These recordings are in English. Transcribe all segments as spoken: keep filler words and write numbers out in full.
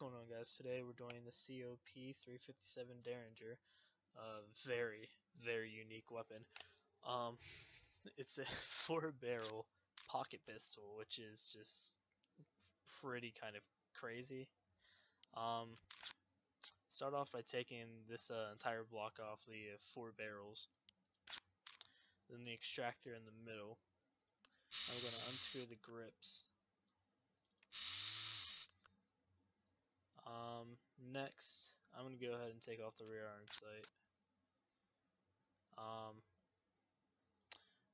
going on, guys? Today we're doing the C O P three fifty-seven Derringer, uh, very, very unique weapon. Um, it's a four barrel pocket pistol, which is just pretty kind of crazy. Um, start off by taking this uh, entire block off the uh, four barrels, then the extractor in the middle. I'm going to unscrew the grips. Um, next, I'm going to go ahead and take off the rear iron sight. Um,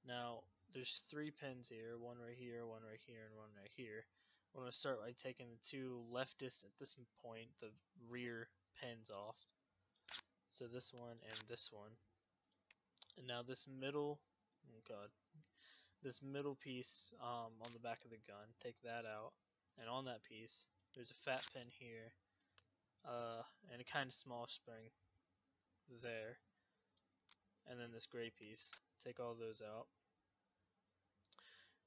now, there's three pins here, one right here, one right here, and one right here. I'm going to start by taking the two leftist, at this point, the rear pins off. So this one and this one. And now this middle, oh god, this middle piece um, on the back of the gun, take that out. And on that piece, there's a fat pin here, uh, and a kind of small spring there, and then this gray piece. Take all those out.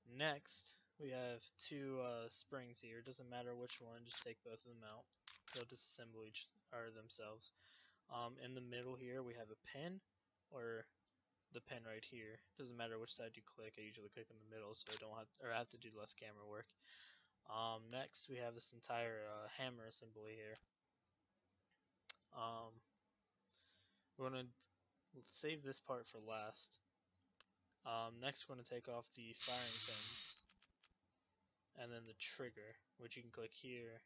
Next, we have two uh, springs here. It doesn't matter which one; just take both of them out. They'll disassemble each or themselves. Um, in the middle here, we have a pin, or the pin right here. It doesn't matter which side you click. I usually click in the middle, so I don't have or I have to do less camera work. Um, next we have this entire uh, hammer assembly here. Um, we're going to save this part for last. Um, next we're going to take off the firing pins and then the trigger, which you can click here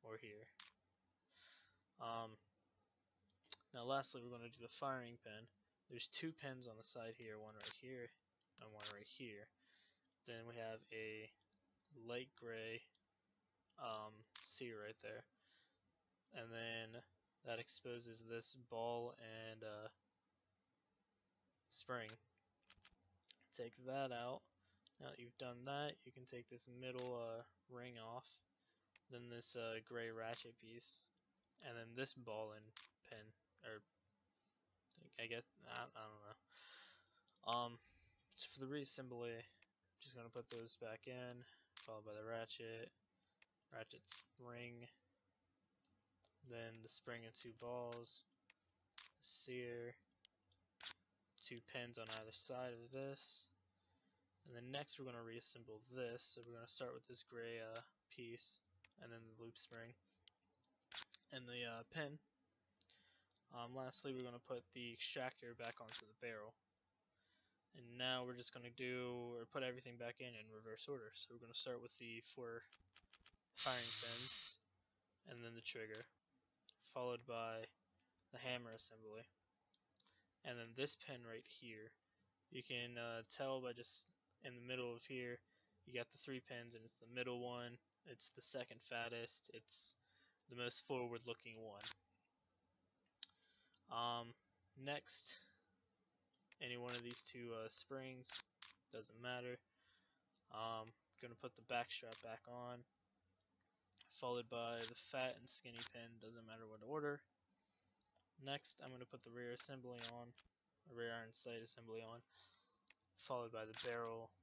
or here. Um, now lastly we're going to do the firing pin. There's two pins on the side here, one right here and one right here. Then we have a light gray um, C right there, and then that exposes this ball and uh, spring. Take that out. Now that you've done that, you can take this middle uh, ring off, then this uh, gray ratchet piece, and then this ball and pin, or I guess I, I don't know. Um, so for the reassembly, I'm just gonna put those back in, followed by the ratchet, ratchet spring, then the spring and two balls, sear, two pins on either side of this, and then next we're going to reassemble this, so we're going to start with this gray uh, piece, and then the loop spring, and the uh, pin. Um, lastly we're going to put the extractor back onto the barrel. And now we're just going to do, or put everything back in in reverse order. So we're going to start with the four firing pins, and then the trigger, followed by the hammer assembly. And then this pin right here, you can uh, tell by just in the middle of here, you got the three pins and it's the middle one, it's the second fattest, it's the most forward looking one. Um, next, any one of these two uh, springs, doesn't matter. Um, gonna put the back strap back on, followed by the fat and skinny pin, doesn't matter what order. Next, I'm gonna put the rear assembly on, the rear iron sight assembly on, followed by the barrel,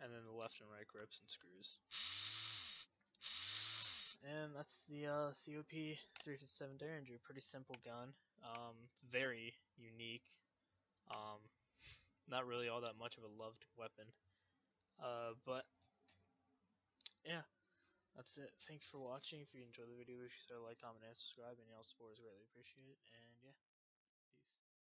and then the left and right grips and screws. And that's the uh, C O P three fifty-seven Derringer. Pretty simple gun, um, very unique. Um, not really all that much of a loved weapon, uh, but yeah, that's it. Thanks for watching. If you enjoyed the video, be sure to like, comment, and subscribe. Any help, support is greatly appreciated. And yeah.